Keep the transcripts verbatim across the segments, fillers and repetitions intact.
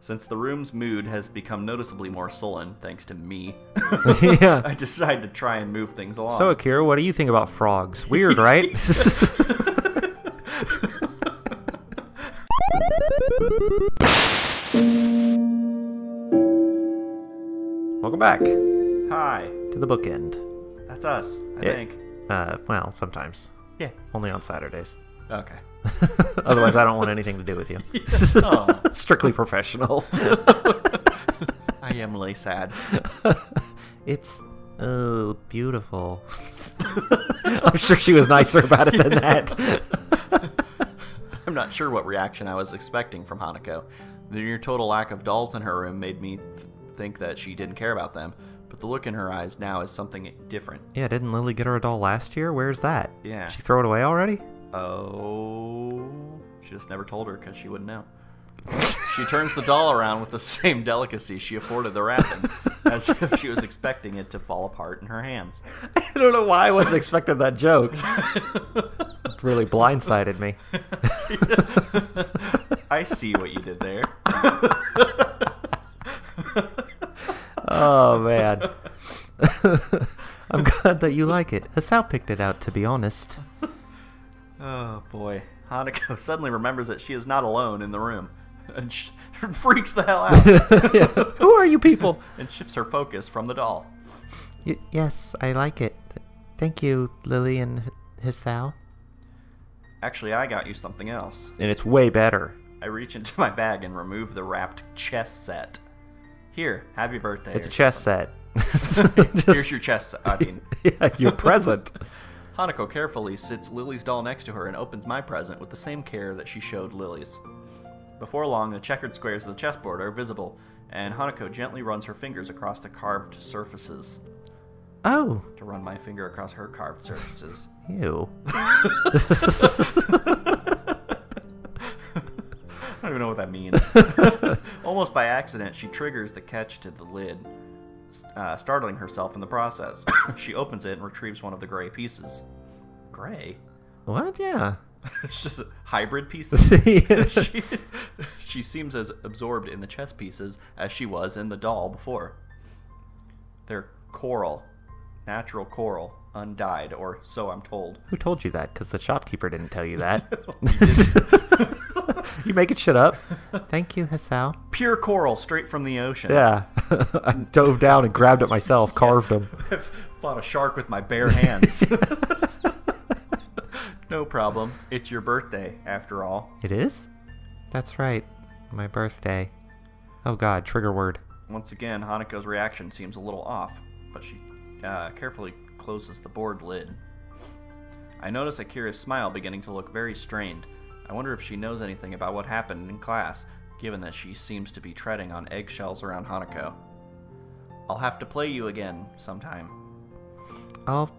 Since the room's mood has become noticeably more sullen, thanks to me, yeah. I decide to try and move things along. So, Akira, what do you think about frogs? Weird, right? Welcome back. Hi. To the bookend. That's us, I yeah. think. Uh, well, sometimes. Yeah. Only on Saturdays. Okay. Otherwise, I don't want anything to do with you. Yes. Oh. Strictly professional. I am really sad. It's oh beautiful. I'm sure she was nicer about it yeah. than that. I'm not sure what reaction I was expecting from Hanako. The near total lack of dolls in her room made me th think that she didn't care about them. But the look in her eyes now is something different. Yeah, didn't Lily get her a doll last year? Where's that? Yeah. She threw it away already? Oh, she just never told her because she wouldn't know. She turns the doll around with the same delicacy she afforded the wrapping, as if she was expecting it to fall apart in her hands. I don't know why I wasn't expecting that joke. It really blindsided me. I see what you did there. Oh, man. I'm glad that you like it. Hisao picked it out, to be honest. Oh, boy. Hanako suddenly remembers that she is not alone in the room and sh freaks the hell out. Yeah. Who are you people? And shifts her focus from the doll. Y yes, I like it. Thank you, Lily and Hisao. Actually, I got you something else. And it's way better. I reach into my bag and remove the wrapped chess set. Here, happy birthday. It's a chess set. Just... Here's your chess set. I mean... yeah, your present. Hanako carefully sits Lily's doll next to her and opens my present with the same care that she showed Lily's. Before long, the checkered squares of the chessboard are visible, and Hanako gently runs her fingers across the carved surfaces. Oh. To run my finger across her carved surfaces. Ew. I don't even know what that means. Almost by accident, she triggers the catch to the lid. Uh, startling herself in the process. She opens it and retrieves one of the gray pieces. Gray? What? Yeah. It's just hybrid pieces. she, she seems as absorbed in the chess pieces as she was in the doll before. They're coral. Natural coral. Undyed, or so I'm told. Who told you that? Because the shopkeeper didn't tell you that. No, you making shit up. Thank you, Hisao. Pure coral, straight from the ocean. Yeah. I dove down and grabbed it myself, carved yeah. them. I've fought a shark with my bare hands. No problem. It's your birthday, after all. It is? That's right. My birthday. Oh, God. Trigger word. Once again, Hanako's reaction seems a little off, but she uh, carefully closes the board lid. I notice Akira's smile beginning to look very strained. I wonder if she knows anything about what happened in class, given that she seems to be treading on eggshells around Hanako. I'll have to play you again sometime. I'll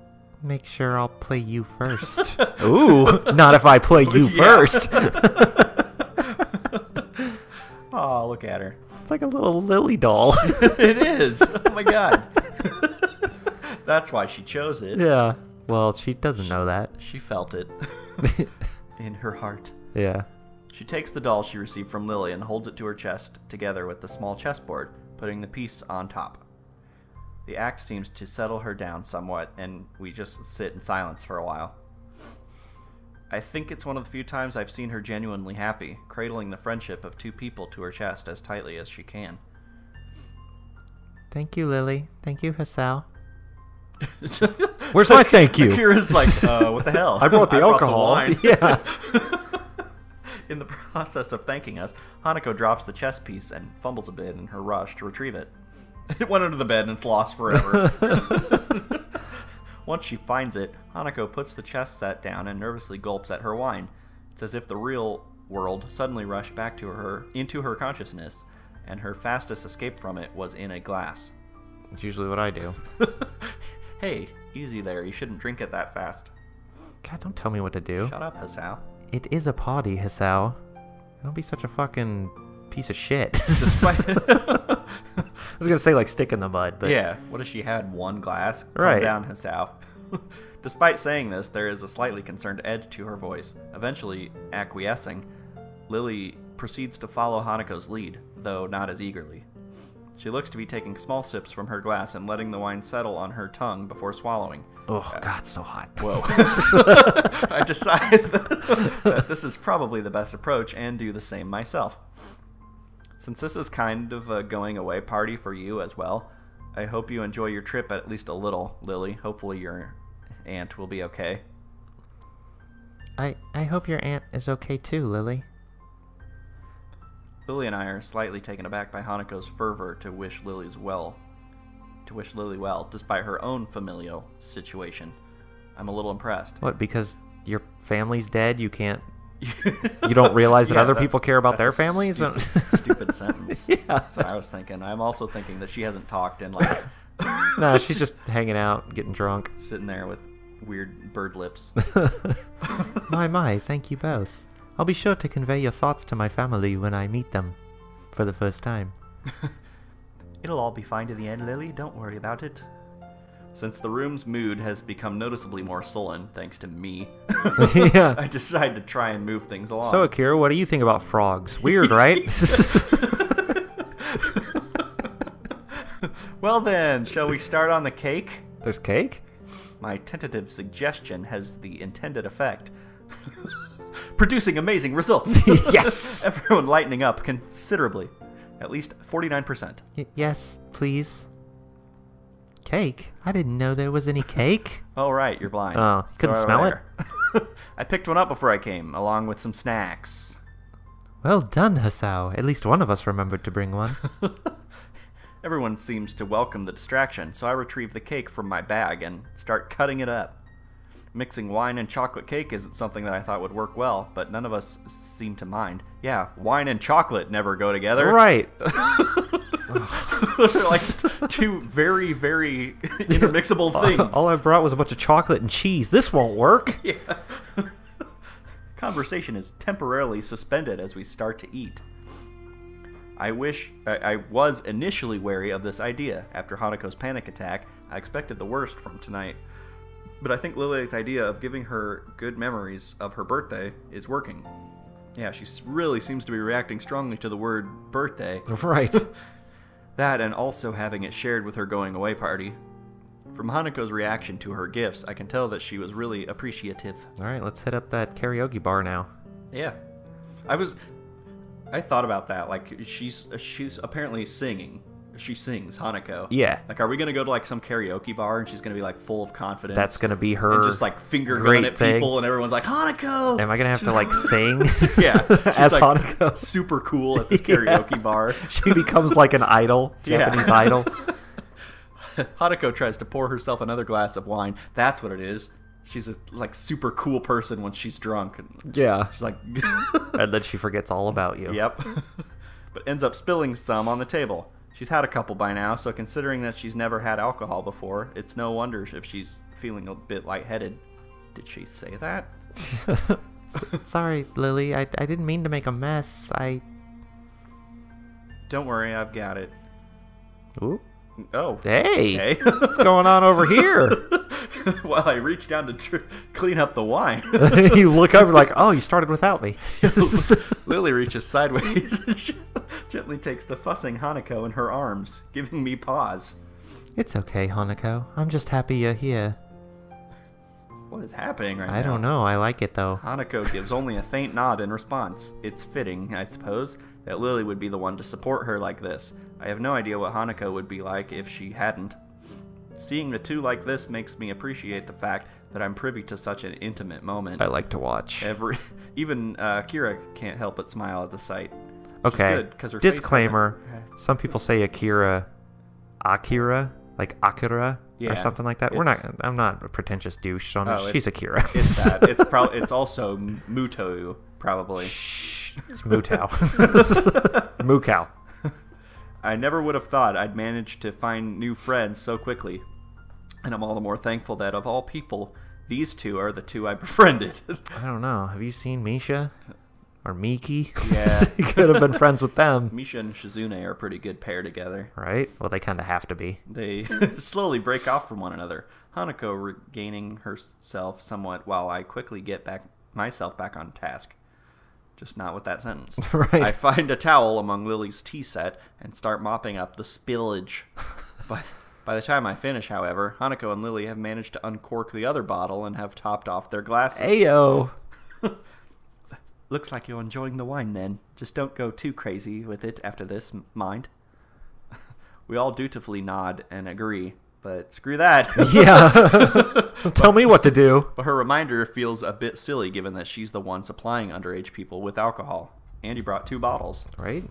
make sure I'll play you first. Ooh, not if I play you yeah. first. Oh, look at her. It's like a little Lily doll. It is. Oh my god. That's why she chose it. Yeah. Well, she doesn't she, know that. She felt it. In her heart. Yeah. She takes the doll she received from Lily and holds it to her chest together with the small chessboard, putting the piece on top. The act seems to settle her down somewhat, and we just sit in silence for a while. I think it's one of the few times I've seen her genuinely happy, cradling the friendship of two people to her chest as tightly as she can. Thank you, Lily. Thank you, Hisao. Where's my thank you? Akira's like, uh, what the hell? I brought the I alcohol. Brought the yeah. In the process of thanking us, Hanako drops the chess piece and fumbles a bit in her rush to retrieve it. It went under the bed and flossed forever. Once she finds it, Hanako puts the chess set down and nervously gulps at her wine. It's as if the real world suddenly rushed back to her into her consciousness, and her fastest escape from it was in a glass. That's usually what I do. Hey, easy there. You shouldn't drink it that fast. God, don't tell me what to do. Shut up, Hisao. It is a party, Hisao. Don't be such a fucking piece of shit. Despite... I was going to say, like, stick in the mud, but... Yeah, what if she had one glass? Right. Calm down, Hisao. Despite saying this, there is a slightly concerned edge to her voice. Eventually acquiescing, Lily proceeds to follow Hanako's lead, though not as eagerly. She looks to be taking small sips from her glass and letting the wine settle on her tongue before swallowing. Oh, uh, God, so hot. Whoa. I decide that this is probably the best approach and do the same myself. Since this is kind of a going away party for you as well, I hope you enjoy your trip at least a little, Lily. Hopefully your aunt will be okay. I, I hope your aunt is okay too, Lily. Lily and I are slightly taken aback by Hanako's fervor to wish Lily's well, to wish Lily well, despite her own familial situation. I'm a little impressed. What? Because your family's dead, you can't. You don't realize that yeah, other that, people care about their families. Stupid, stupid sentence. Yeah, that's what I was thinking. I'm also thinking that she hasn't talked in like. No, she's just hanging out, getting drunk, sitting there with weird bird lips. My my, thank you both. I'll be sure to convey your thoughts to my family when I meet them for the first time. It'll all be fine to the end, Lily. Don't worry about it. Since the room's mood has become noticeably more sullen, thanks to me, yeah. I decide to try and move things along. So, Akira, what do you think about frogs? Weird, right? Well then, shall we start on the cake? There's cake? My tentative suggestion has the intended effect. Producing amazing results. Yes. Everyone lightening up considerably. At least forty-nine percent. Y yes, please. Cake? I didn't know there was any cake. Oh, right. You're blind. Oh, couldn't so smell there. It? I picked one up before I came, along with some snacks. Well done, Hisao. At least one of us remembered to bring one. Everyone seems to welcome the distraction, so I retrieve the cake from my bag and start cutting it up. Mixing wine and chocolate cake isn't something that I thought would work well, but none of us seem to mind. Yeah, wine and chocolate never go together. Right. Those are like two very, very intermixable things. All I brought was a bunch of chocolate and cheese. This won't work. Yeah. Conversation is temporarily suspended as we start to eat. I wish I, I was initially wary of this idea. After Hanako's panic attack, I expected the worst from tonight. But I think Lily's idea of giving her good memories of her birthday is working. Yeah, she really seems to be reacting strongly to the word birthday. Right. That and also having it shared with her going away party. From Hanako's reaction to her gifts, I can tell that she was really appreciative. All right, let's hit up that karaoke bar now. Yeah. I was... I thought about that. Like, she's she's apparently singing. She sings, Hanako. Yeah. Like, are we going to go to, like, some karaoke bar and she's going to be, like, full of confidence? That's going to be her and just, like, finger gun at thing. people and everyone's like, Hanako! Am I going to have she's to, like, sing? Yeah. She's as like, Hanako. Super cool at this karaoke yeah. bar. She becomes, like, an idol. Japanese yeah. idol. Hanako tries to pour herself another glass of wine. That's what it is. She's a, like, super cool person when she's drunk. And yeah. She's like... And then she forgets all about you. Yep. But ends up spilling some on the table. She's had a couple by now, so considering that she's never had alcohol before, it's no wonder if she's feeling a bit lightheaded. Did she say that? Sorry, Lily. I, I didn't mean to make a mess. I... Don't worry, I've got it. Ooh. Oh. Hey! Okay. What's going on over here? Well, I reached down to tr clean up the wine. You look over like, oh, you started without me. Lily reaches sideways and gently takes the fussing Hanako in her arms, giving me pause. It's okay, Hanako. I'm just happy you're here. What is happening right I now? I don't know. I like it, though. Hanako gives only a faint nod in response. It's fitting, I suppose, that Lily would be the one to support her like this. I have no idea what Hanako would be like if she hadn't. Seeing the two like this makes me appreciate the fact that I'm privy to such an intimate moment. I like to watch. Every, even uh, Akira can't help but smile at the sight. Okay. Good, 'cause her disclaimer. Face some people say Akira, Akira, like Akira yeah, or something like that. We're not. I'm not a pretentious douche. So I'm, oh, she's it's, Akira. It's that. It's probably. It's also Mutou probably. Shh, it's Mutao. Mukau. I never would have thought I'd manage to find new friends so quickly. And I'm all the more thankful that, of all people, these two are the two I befriended. I don't know. Have you seen Misha? Or Miki? Yeah. You could have been friends with them. Misha and Shizune are a pretty good pair together. Right? Well, they kind of have to be. They slowly break off from one another. Hanako regaining herself somewhat while I quickly get back myself back on task. Just not with that sentence. Right. I find a towel among Lily's tea set and start mopping up the spillage. But by the time I finish, however, Hanako and Lily have managed to uncork the other bottle and have topped off their glasses. Ayo! Looks like you're enjoying the wine, then. Just don't go too crazy with it after this, mind. We all dutifully nod and agree, but screw that. Yeah. Tell but, me what to do. But her reminder feels a bit silly, given that she's the one supplying underage people with alcohol. Andy brought two bottles. Right?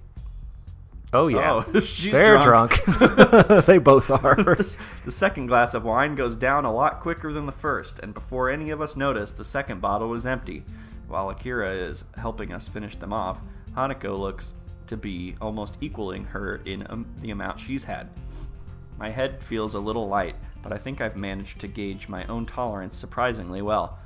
Oh, yeah. Oh, she's They're drunk. drunk. They both are. The second glass of wine goes down a lot quicker than the first, and before any of us notice, the second bottle is empty. While Akira is helping us finish them off, Hanako looks to be almost equaling her in um, the amount she's had. My head feels a little light, but I think I've managed to gauge my own tolerance surprisingly well.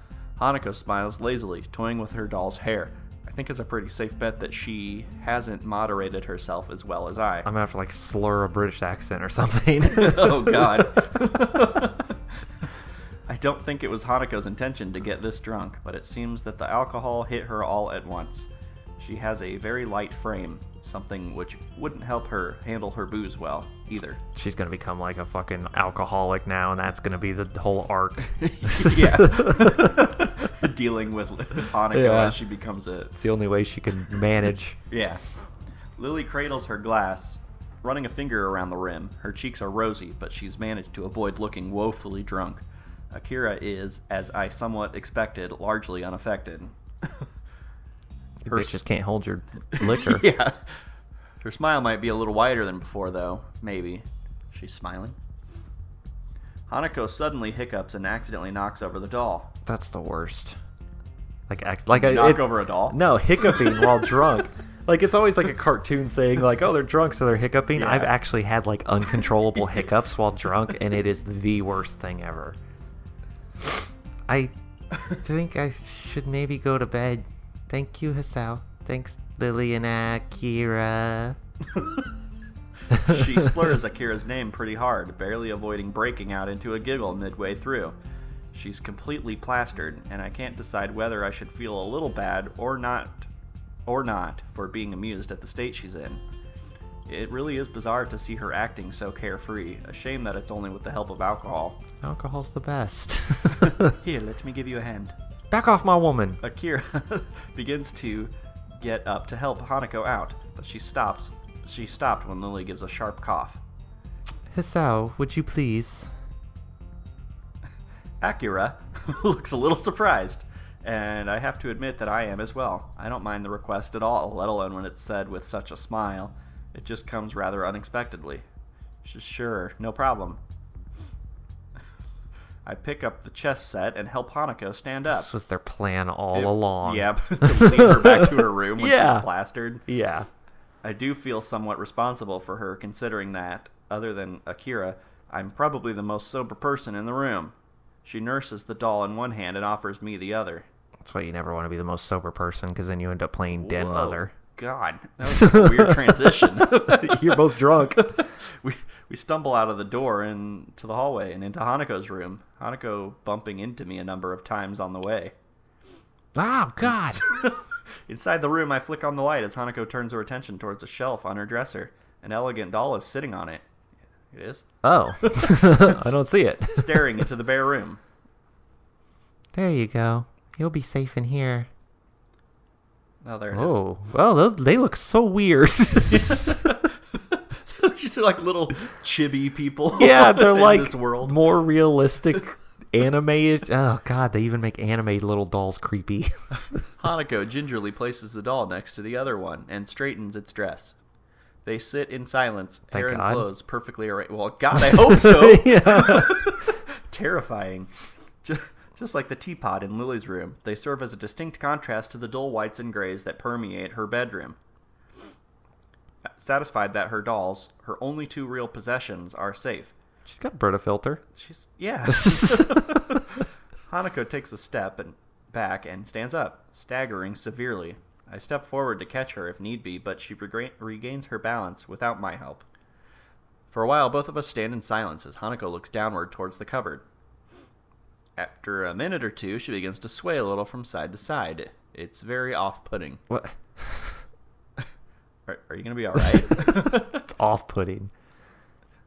Hanako smiles lazily, toying with her doll's hair. I think it's a pretty safe bet that she hasn't moderated herself as well as I. I'm gonna have to, like, slur a British accent or something. Oh, God. I don't think it was Hanako's intention to get this drunk, but it seems that the alcohol hit her all at once. She has a very light frame, something which wouldn't help her handle her booze well, either. She's going to become like a fucking alcoholic now, and that's going to be the whole arc. Yeah. Dealing with Hanako yeah. as she becomes a... It's the only way she can manage. Yeah. Lily cradles her glass, running a finger around the rim. Her cheeks are rosy, but she's managed to avoid looking woefully drunk. Akira is, as I somewhat expected, largely unaffected. Her bitch just can't hold your liquor. Yeah. Her smile might be a little wider than before, though. Maybe. She's smiling. Hanako suddenly hiccups and accidentally knocks over the doll. That's the worst. Like, act, like I, knock it, over a doll? No, hiccuping while drunk. Like, it's always like a cartoon thing, like, oh, they're drunk, so they're hiccuping. Yeah. I've actually had, like, uncontrollable hiccups while drunk, and it is the worst thing ever. I think I should maybe go to bed. Thank you, Hisao. Thanks, Lily and Akira. She slurs Akira's name pretty hard, barely avoiding breaking out into a giggle midway through. She's completely plastered, and I can't decide whether I should feel a little bad or not, or not for being amused at the state she's in. It really is bizarre to see her acting so carefree. A shame that it's only with the help of alcohol. Alcohol's the best. Here, let me give you a hand. Back off, my woman! Akira begins to get up to help Hanako out, but she stopped. She stopped when Lily gives a sharp cough. Hisao, would you please? Akira looks a little surprised, and I have to admit that I am as well. I don't mind the request at all, let alone when it's said with such a smile. It just comes rather unexpectedly. Sure, no problem. I pick up the chess set and help Hanako stand up. This was their plan all it, along. Yeah, to lead her back to her room when yeah. she's plastered. Yeah. I do feel somewhat responsible for her, considering that, other than Akira, I'm probably the most sober person in the room. She nurses the doll in one hand and offers me the other. That's why you never want to be the most sober person, because then you end up playing Dead Whoa. Mother. God, that was a weird transition. You're both drunk. We we stumble out of the door and to the hallway and into Hanako's room. Hanako bumping into me a number of times on the way. Oh, God. Inside the room, I flick on the light as Hanako turns her attention towards a shelf on her dresser. An elegant doll is sitting on it. It is? Oh. I don't see it. Staring into the bare room. There you go. You'll be safe in here. Oh, there it is. Oh, well, those, they look so weird. These are like little chibi people. Yeah, they're in like this world. More realistic anime. Oh, God, they even make anime little dolls creepy. Hanako gingerly places the doll next to the other one and straightens its dress. They sit in silence, Thank hair God. and clothes perfectly arranged. Well, God, I hope so. Yeah. Terrifying. Just... Just like the teapot in Lily's room, they serve as a distinct contrast to the dull whites and grays that permeate her bedroom. Satisfied that her dolls, her only two real possessions, are safe. She's got a Brita filter. She's, yeah. Hanako takes a step and back and stands up, staggering severely. I step forward to catch her if need be, but she reg regains her balance without my help. For a while, both of us stand in silence as Hanako looks downward towards the cupboard. After a minute or two, she begins to sway a little from side to side. It's very off-putting. What? Are, are you going to be all right? It's off-putting.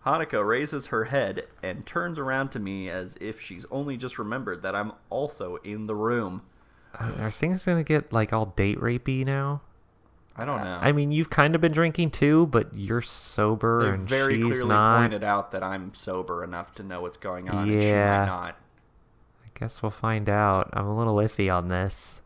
Hanako raises her head and turns around to me as if she's only just remembered that I'm also in the room. Are things going to get, like, all date rapey now? I don't know. I mean, you've kind of been drinking too, but you're sober They're and she's not. They very clearly pointed out that I'm sober enough to know what's going on, yeah. and she might not. I guess we'll find out. I'm a little iffy on this.